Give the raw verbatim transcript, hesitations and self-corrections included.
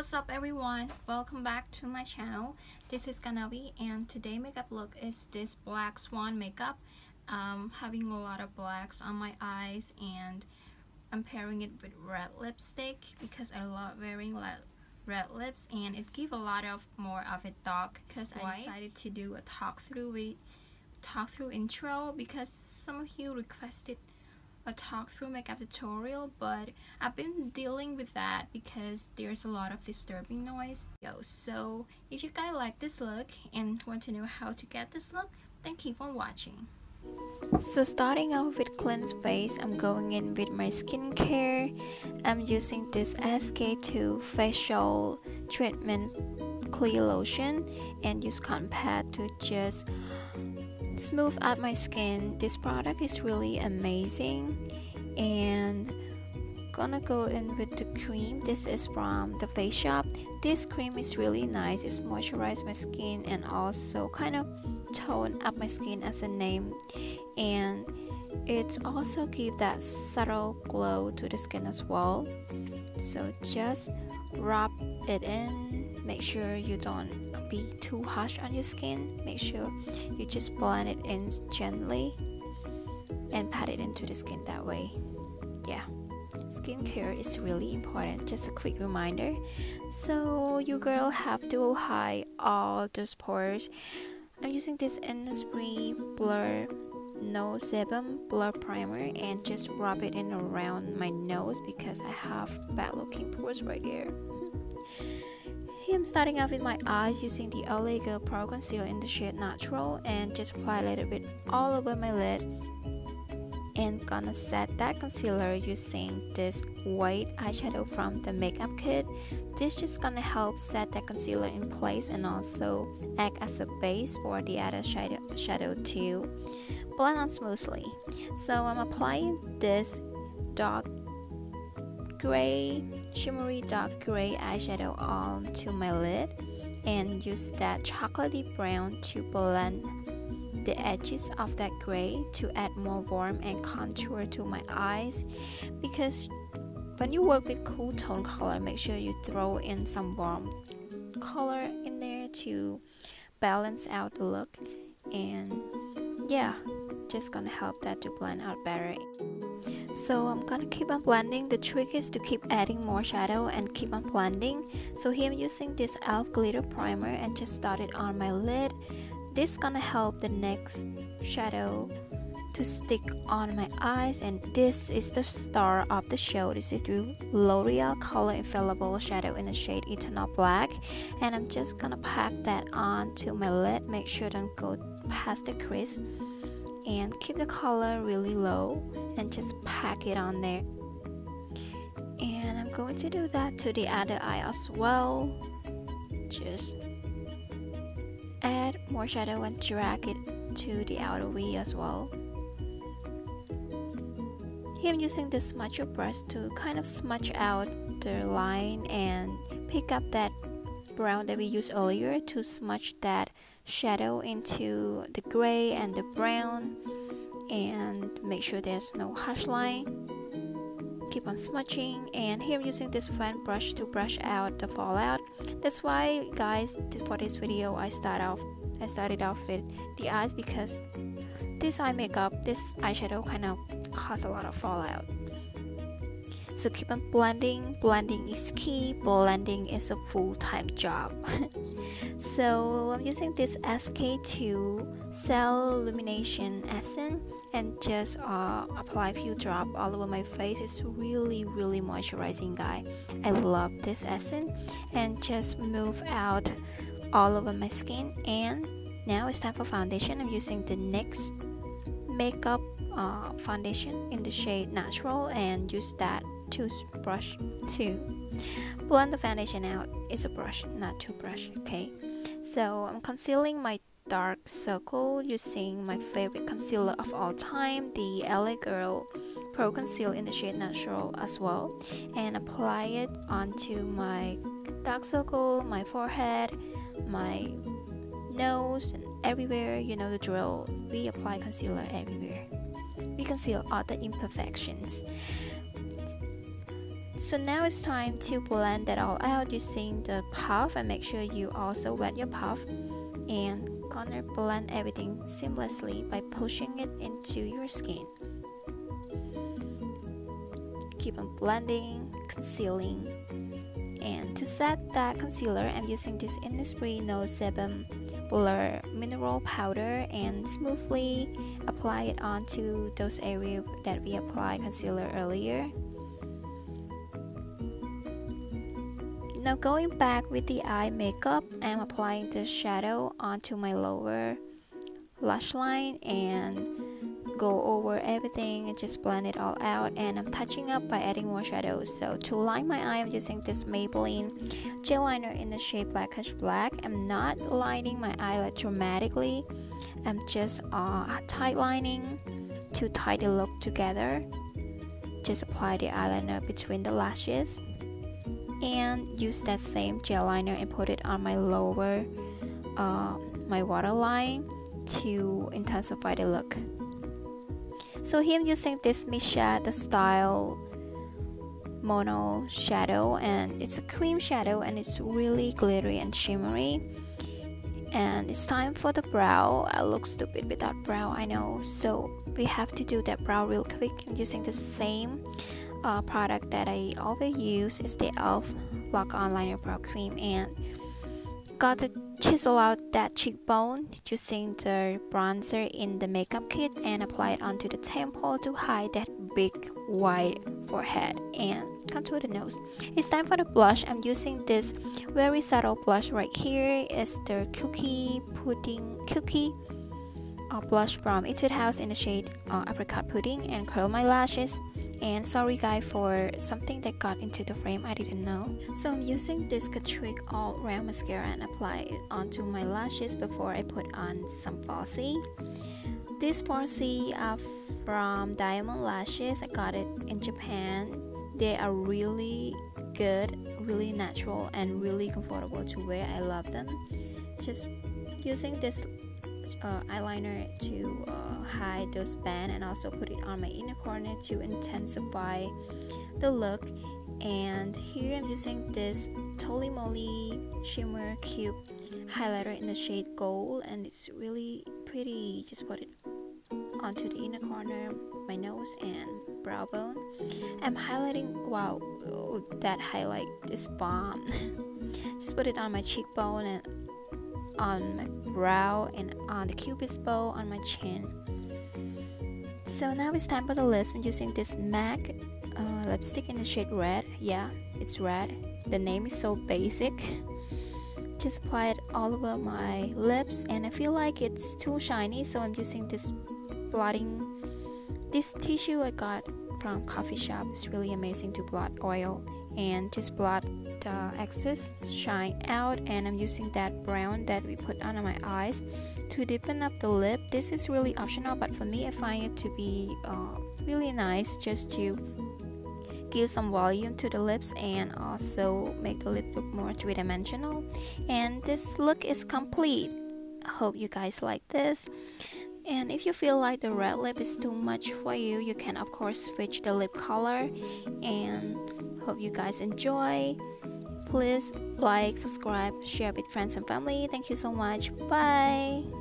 What's up everyone, welcome back to my channel. This is Kannavy and today makeup look is this black swan makeup. Um having a lot of blacks on my eyes and I'm pairing it with red lipstick because I love wearing red lips and it gives a lot of more of a dark because I decided to do a talk through with talk through intro because some of you requested a talk through makeup tutorial, but I've been dealing with that because there's a lot of disturbing noise. So if you guys like this look and want to know how to get this look, then keep on watching. So starting off with cleanse face, I'm going in with my skincare. I'm using this S K two facial treatment clear lotion and use cotton pad to just smooth out my skin. This product is really amazing. And gonna go in with the cream. This is from The Face Shop. This cream is really nice. It's moisturized my skin and also kind of tone up my skin as a name, and it also gives that subtle glow to the skin as well. So just rub it in. Make sure you don't be too harsh on your skin. Make sure you just blend it in gently and pat it into the skin that way. Yeah, skincare is really important. Just a quick reminder. So you girl have to hide all those pores. I'm using this Innisfree blur no sebum blur primer and just rub it in around my nose because I have bad looking pores right there. I'm starting off with my eyes using the L A. Girl Pro Concealer in the shade Natural and just apply a little bit all over my lid, and gonna set that concealer using this white eyeshadow from the makeup kit. This just gonna help set that concealer in place and also act as a base for the other shadow, shadow to blend on smoothly. So I'm applying this dark gray shimmery dark gray eyeshadow onto my lid and use that chocolatey brown to blend the edges of that gray to add more warmth and contour to my eyes, because when you work with cool tone color, make sure you throw in some warm color in there to balance out the look. And yeah, just gonna help that to blend out better. So I'm gonna keep on blending. The trick is to keep adding more shadow and keep on blending. So here I'm using this E L F glitter primer and just start it on my lid. This is gonna help the next shadow to stick on my eyes, and this is the star of the show. This is the L'Oreal Color Infallible shadow in the shade Eternal Black, and I'm just gonna pack that onto my lid. Make sure don't go past the crease and keep the color really low and just pack it on there. And I'm going to do that to the other eye as well. Just add more shadow and drag it to the outer V as well. Here I'm using the smudger brush to kind of smudge out the line and pick up that brown that we used earlier to smudge that shadow into the gray and the brown, and make sure there's no harsh line. Keep on smudging. And here I'm using this fan brush to brush out the fallout. That's why guys, for this video I start off I started off with the eyes, because this eye makeup, this eyeshadow kind of cause a lot of fallout. So keep on blending. Blending is key. Blending is a full-time job. So I'm using this S K two Cell Illumination Essence and just uh, apply a few drops all over my face. It's really really moisturizing guy. I love this essence, and just move out all over my skin. And now it's time for foundation. I'm using the N Y X makeup uh, foundation in the shade Natural and use that toothbrush to blend the foundation out. It's a brush, not toothbrush, okay? So I'm concealing my dark circle using my favorite concealer of all time, the L A. Girl Pro Conceal in the shade Natural as well, and apply it onto my dark circle, my forehead, my nose, and everywhere. You know the drill. We apply concealer everywhere. We conceal all the imperfections. So now it's time to blend that all out using the puff, and make sure you also wet your puff and gonna blend everything seamlessly by pushing it into your skin. Keep on blending, concealing. And to set that concealer, I'm using this Innisfree No Sebum Blur Mineral Powder and smoothly apply it onto those areas that we applied concealer earlier. Now going back with the eye makeup, I'm applying the shadow onto my lower lash line and go over everything and just blend it all out, and I'm touching up by adding more shadows. So to line my eye, I'm using this Maybelline gel liner in the shade Blackish Black. I'm not lining my eyelid dramatically, I'm just uh, tight lining to tie the look together. Just apply the eyeliner between the lashes and use that same gel liner and put it on my lower uh, my waterline to intensify the look. So here I'm using this Missha The Style Mono Shadow, and it's a cream shadow and it's really glittery and shimmery. And it's time for the brow. I look stupid without brow, I know, so we have to do that brow real quick. I'm using the same Uh, product that I always use, is the E L F Lock-On Liner Brow Cream, and got to chisel out that cheekbone using the bronzer in the makeup kit and apply it onto the temple to hide that big wide forehead and contour the nose. It's time for the blush. I'm using this very subtle blush right here. It's the Cookie Pudding Cookie Uh, blush from Etude House in the shade uh, Apricot Pudding, and curl my lashes. And sorry guys for something that got into the frame, I didn't know. So I'm using this Catrice All Round Mascara and apply it onto my lashes before I put on some falsies. This falsies are from Diamond Lashes. I got it in Japan. They are really good, really natural, and really comfortable to wear. I love them. Just using this Uh, eyeliner to uh, hide those bands, and also put it on my inner corner to intensify the look. And here I'm using this Toly Moly Shimmer Cube highlighter in the shade Gold, and it's really pretty. Just put it onto the inner corner, my nose and brow bone. I'm highlighting, wow, oh, that highlight is bomb. Just put it on my cheekbone and on my brow and on the cupid's bow on my chin. So now it's time for the lips. I'm using this M A C uh, lipstick in the shade Red. Yeah, it's red, the name is so basic. Just apply it all over my lips, and I feel like it's too shiny, so I'm using this blotting this tissue I got from coffee shop. It's really amazing to blot oil, and just blot the excess shine out. And I'm using that brown that we put on my eyes to deepen up the lip. This is really optional, but for me I find it to be uh, really nice, just to give some volume to the lips and also make the lip look more three-dimensional. And this look is complete. I hope you guys like this. And if you feel like the red lip is too much for you, you can of course switch the lip color. And hope you guys enjoy. Please like, subscribe, share with friends and family. Thank you so much. Bye.